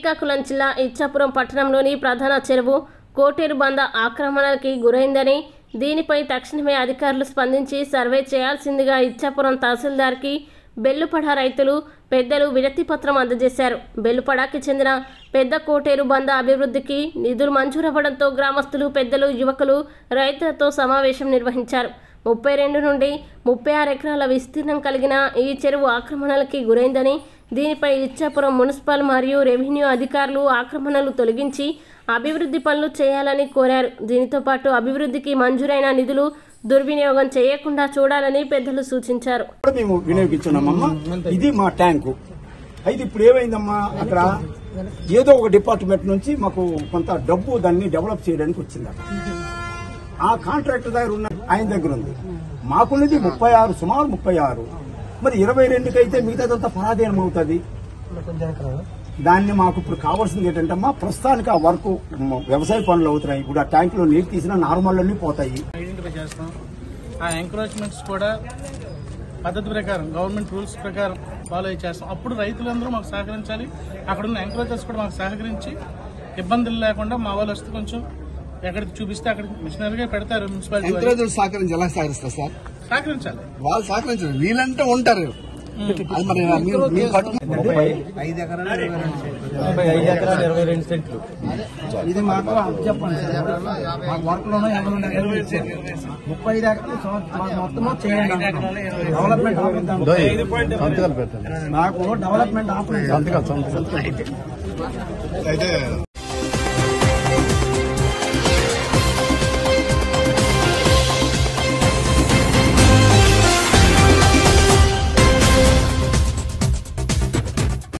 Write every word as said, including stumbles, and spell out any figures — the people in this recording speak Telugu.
శ్రీకాకుళం జిల్లా ఇచ్చాపురం పట్టణంలోని ప్రధాన చెరువు కోటేరు బంద ఆక్రమణకి గురైందని దీనిపై తక్షణమే అధికారులు స్పందించి సర్వే చేయాల్సిందిగా ఇచ్చాపురం తహసీల్దార్కి బెల్లుపడ రైతులు పెద్దలు వినతి పత్రం అందజేశారు. బెల్లుపడకి చెందిన పెద్ద కోటేరు బంద అభివృద్ధికి నిధులు మంజూరవ్వడంతో గ్రామస్తులు, పెద్దలు, యువకులు రైతులతో సమావేశం నిర్వహించారు. ముప్పై రెండు నుండి ముప్పై ఆరు ఎకరాల విస్తీర్ణం కలిగిన ఈ చెరువు ఆక్రమణలకి గురైందని దీనిపై ఇచ్చాపురం మున్సిపల్ మరియు రెవెన్యూ అధికారులు ఆక్రమణలు తొలగించి అభివృద్ధి పనులు చేయాలని కోరారు. దీనితో పాటు అభివృద్ధికి మంజూరైన నిధులు దుర్వినియోగం చేయకుండా చూడాలని పెద్దలు సూచించారు. మేము వినియోగించున్నామమ్మా, ఇది మా ట్యాంకు. అయితే ఇప్పుడు ఏమైందమ్మా, అక్కడ ఏదో ఒక డిపార్ట్మెంట్ నుంచి మాకు కొంత డబ్బు దాన్ని డెవలప్ చేయడానికి వచ్చింది. ఆ కాంట్రాక్టర్ దగ్గర ఉన్న ఆయన దగ్గర ఉంది. మాకున్నది ముప్పై ఆరు సుమారు ముప్పై ఆరు మరి ఇరవై రెండుకి అయితే మిగతాదంతా పరాధీనం అవుతుంది. దాన్ని మాకు ఇప్పుడు కావాల్సింది ఏంటంటే అమ్మా, ప్రస్తుతానికి ఆ వర్క్ వ్యవసాయ పనులు అవుతున్నాయి. ఇప్పుడు ఆ ట్యాంకులో నీరు తీసినా నార్మల్లోనే పోతాయి. ఐడెంటిఫై చేస్తాం. ఆ ఎంక్రోచ్మెంట్స్ కూడా పద్ధతి ప్రకారం గవర్నమెంట్ రూల్స్ ప్రకారం ఫాలో చేస్తాం. అప్పుడు రైతులందరూ మాకు సహకరించాలి. అక్కడ ఉన్న ఎంక్రోచర్స్ కూడా మాకు సహకరించి ఇబ్బందులు లేకుండా మా వాళ్ళు వస్తే కొంచెం ఎక్కడికి చూపిస్తే అక్కడికి మిషనరీగా పెడతారు. మున్సిపాలిటీ సహకరించి ఎలా సహకరిస్తారు సార్? సహకరించాలి, వాళ్ళు సహకరించాలి. వీళ్ళంటే ఉంటారు. ఐదు ఎకరాలు ఇరవై రెండు సెంట్లు ఇది మాకు చెప్పండి. వర్క్ లోనే ముప్పై ఐదు ఎకరాలు మొత్తము చేయండి. డెవలప్మెంట్ నాకు డెవలప్మెంట్ ఆపలేదు.